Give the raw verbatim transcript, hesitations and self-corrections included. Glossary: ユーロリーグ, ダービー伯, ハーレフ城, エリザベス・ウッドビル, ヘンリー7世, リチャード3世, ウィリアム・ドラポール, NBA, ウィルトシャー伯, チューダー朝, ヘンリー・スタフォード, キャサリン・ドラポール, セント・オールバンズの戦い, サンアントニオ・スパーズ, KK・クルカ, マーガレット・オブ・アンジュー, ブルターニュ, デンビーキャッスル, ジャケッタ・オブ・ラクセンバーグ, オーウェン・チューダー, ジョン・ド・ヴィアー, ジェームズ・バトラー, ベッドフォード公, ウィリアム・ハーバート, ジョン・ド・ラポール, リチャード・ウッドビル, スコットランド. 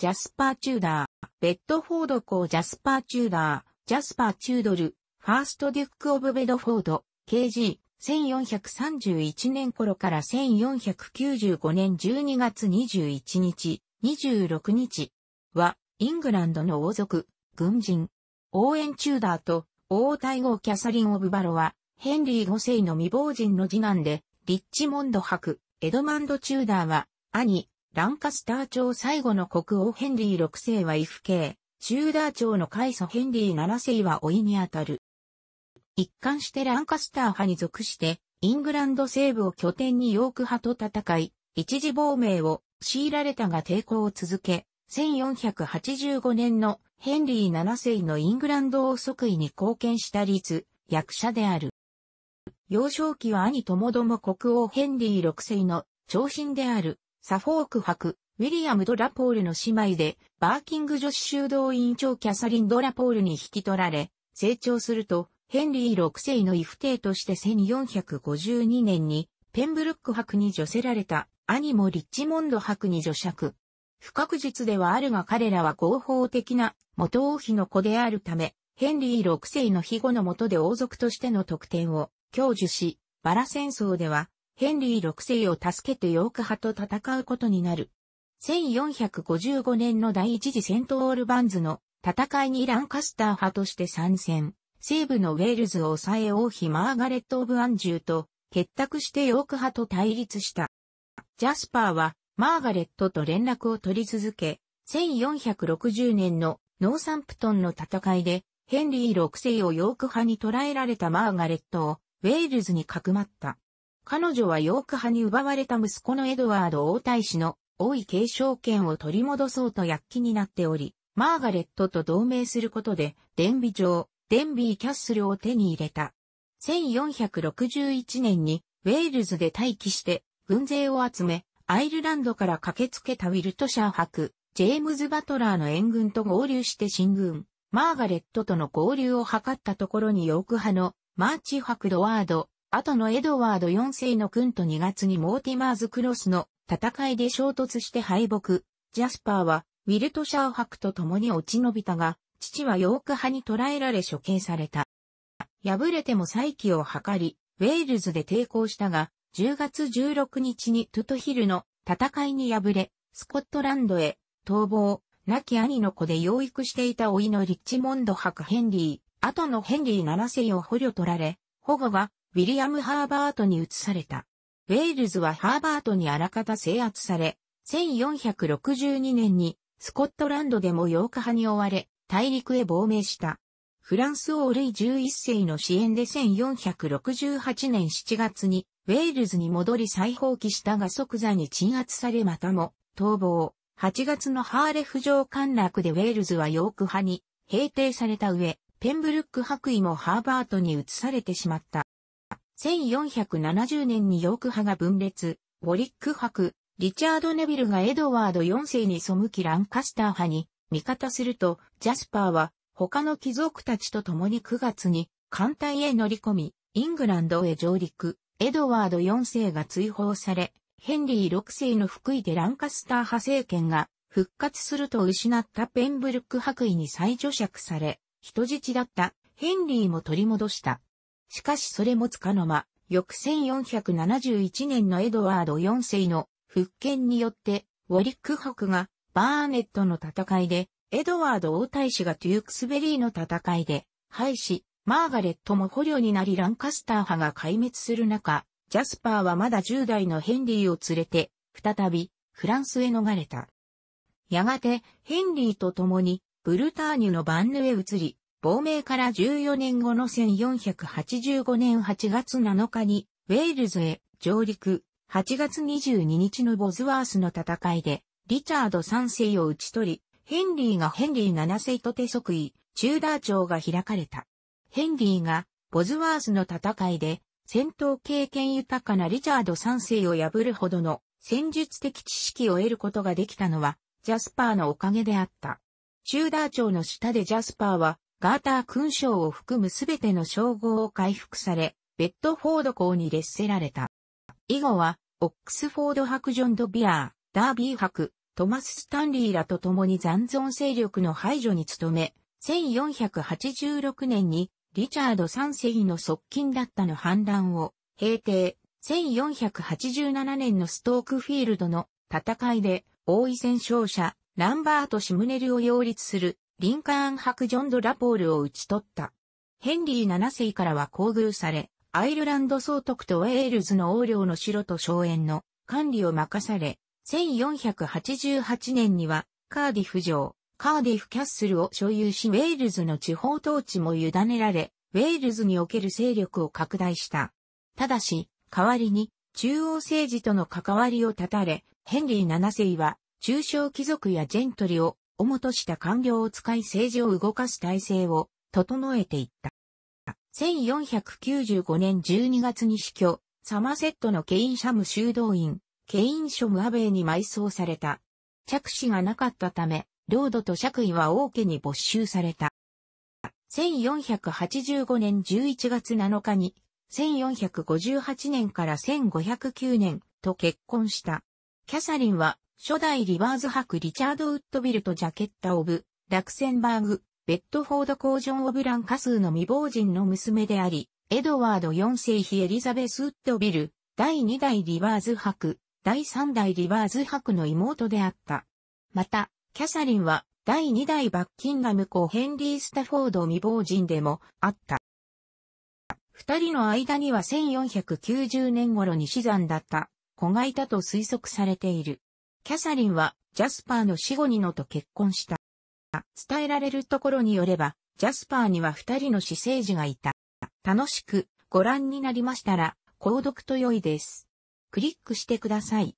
ジャスパー・チューダー、ベッドフォード公ジャスパー・チューダー、ジャスパー・チュードル、ファーストデュック・オブ・ベドフォード、ケージー、せんよんひゃくさんじゅういちねん頃からせんよんひゃくきゅうじゅうごねんじゅうにがつにじゅういちにち、にじゅうろくにちは、イングランドの王族、軍人、オーウェン・チューダーと、王太后キャサリン・オブ・バロは、ヘンリーご世の未亡人の次男で、リッチモンド伯、エドマンド・チューダーは、兄、ランカスター朝最後の国王ヘンリーろく世は異父系、チューダー朝の開祖ヘンリーなな世は甥にあたる。一貫してランカスター派に属して、イングランド西部を拠点にヨーク派と戦い、一時亡命を強いられたが抵抗を続け、せんよんひゃくはちじゅうごねんのヘンリーなな世のイングランド王即位に貢献した立役者である。幼少期は兄ともども国王ヘンリーろく世の長親であるサフォーク伯、ウィリアム・ドラポールの姉妹で、バーキング女子修道院長キャサリン・ドラポールに引き取られ、成長すると、ヘンリーろく世の異父弟としてせんよんひゃくごじゅうにねんに、ペンブルック伯に除せられた、兄もリッチモンド伯に除爵。不確実ではあるが彼らは合法的な元王妃の子であるため、ヘンリーろく世の庇護の下で王族としての特典を享受し、バラ戦争では、ヘンリーろく世を助けてヨーク派と戦うことになる。せんよんひゃくごじゅうごねんの第一次セントオールバンズの戦いにランカスター派として参戦。西部のウェールズを抑え王妃マーガレット・オブ・アンジューと結託してヨーク派と対立した。ジャスパーはマーガレットと連絡を取り続け、せんよんひゃくろくじゅうねんのノーサンプトンの戦いでヘンリーろく世をヨーク派に捕らえられたマーガレットをウェールズにかくまった。彼女はヨーク派に奪われた息子のエドワード王太子の王位継承権を取り戻そうと躍起になっており、マーガレットと同盟することで、デンビ城、デンビーキャッスルを手に入れた。せんよんひゃくろくじゅういちねんにウェールズで待機して軍勢を集め、アイルランドから駆けつけたウィルトシャー伯、ジェームズ・バトラーの援軍と合流して進軍、マーガレットとの合流を図ったところにヨーク派のマーチ伯ロワード、後のエドワードよん世の君とにがつにモーティマーズ・クロスの戦いで衝突して敗北。ジャスパーはウィルトシャー伯と共に落ち延びたが、父はヨーク派に捕らえられ処刑された。敗れても再起を図り、ウェールズで抵抗したが、じゅうがつじゅうろくにちにトゥトヒルの戦いに敗れ、スコットランドへ逃亡、亡き兄の子で養育していた甥のリッチモンド伯ヘンリー、後のヘンリーなな世を捕虜取られ、保護がウィリアム・ハーバートに移された。ウェールズはハーバートにあらかた制圧され、せんよんひゃくろくじゅうにねんにスコットランドでもヨーク派に追われ、大陸へ亡命した。フランス王ルイじゅういっ世の支援でせんよんひゃくろくじゅうはちねんしちがつにウェールズに戻り再蜂起したが即座に鎮圧されまたも逃亡。はちがつのハーレフ城陥落でウェールズはヨーク派に平定された上、ペンブルック伯位もハーバートに移されてしまった。せんよんひゃくななじゅうねんにヨーク派が分裂、ウォリック伯、リチャード・ネビルがエドワードよん世に背きランカスター派に味方すると、ジャスパーは他の貴族たちと共にくがつに艦隊へ乗り込み、イングランドへ上陸、エドワードよん世が追放され、ヘンリーろく世の復位でランカスター派政権が復活すると失ったペンブルック伯位に再除爵され、人質だったヘンリーも取り戻した。しかしそれもつかの間、翌せんよんひゃくななじゅういちねんのエドワードよん世の復権によって、ウォリック伯がバーネットの戦いで、エドワード王太子がデュークスベリーの戦いで、敗し、マーガレットも捕虜になりランカスター派が壊滅する中、ジャスパーはまだじゅう代のヘンリーを連れて、再びフランスへ逃れた。やがて、ヘンリーと共に、ブルターニュのバンヌへ移り、亡命からじゅうよねんごのせんよんひゃくはちじゅうごねんはちがつなのかにウェールズへ上陸、はちがつにじゅうににちのボズワースの戦いでリチャードさん世を討ち取り、ヘンリーがヘンリーなな世とて即位、チューダー朝が開かれた。ヘンリーがボズワースの戦いで戦闘経験豊かなリチャードさん世を破るほどの戦術的知識を得ることができたのはジャスパーのおかげであった。チューダー朝の下でジャスパーはガーター勲章を含むすべての称号を回復され、ベッドフォード公に列せられた。以後は、オックスフォード伯ジョン・ドビアー、ダービー伯、トマス・スタンリーらと共に残存勢力の排除に努め、せんよんひゃくはちじゅうろくねんにリチャードさんせいの側近だったの反乱を平定、せんよんひゃくはちじゅうななねんのストークフィールドの戦いで王位戦勝者ランバート・シムネルを擁立するリンカーン伯ジョン・ド・ラポールを討ち取った。ヘンリーななせいからは厚遇され、アイルランド総督とウェールズの王領の城と荘園の管理を任され、せんよんひゃくはちじゅうはちねんにはカーディフ城、カーディフキャッスルを所有しウェールズの地方統治も委ねられ、ウェールズにおける勢力を拡大した。ただし、代わりに中央政治との関わりを断たれ、ヘンリーななせいは中小貴族やジェントリーを主とした官僚を使い政治を動かす体制を整えていった。せんよんひゃくきゅうじゅうごねんじゅうにがつに死去、サマセットのケインシャム修道院、ケインショムアベイに埋葬された。嫡子がなかったため、領土と爵位は王家に没収された。せんよんひゃくはちじゅうごねんじゅういちがつなのかに、せんよんひゃくごじゅうはちねんからせんごひゃくきゅうねんと結婚した。キャサリンは、初代リバーズ伯リチャード・ウッドビルとジャケッタ・オブ・ラクセンバーグ、ベッドフォード・コージョン・オブ・ランカスの未亡人の娘であり、エドワードよんせい妃エリザベス・ウッドビル、だいにだいリバーズ伯、だいさんだいリバーズ伯の妹であった。また、キャサリンはだいにだいバッキンガム公ヘンリー・スタフォード未亡人でもあった。二人の間にはせんよんひゃくきゅうじゅうねん頃に死産だった子がいたと推測されている。キャサリンはジャスパーの死後にのと結婚した。伝えられるところによれば、ジャスパーには二人の私生児がいた。楽しくご覧になりましたら、購読と良いです。クリックしてください。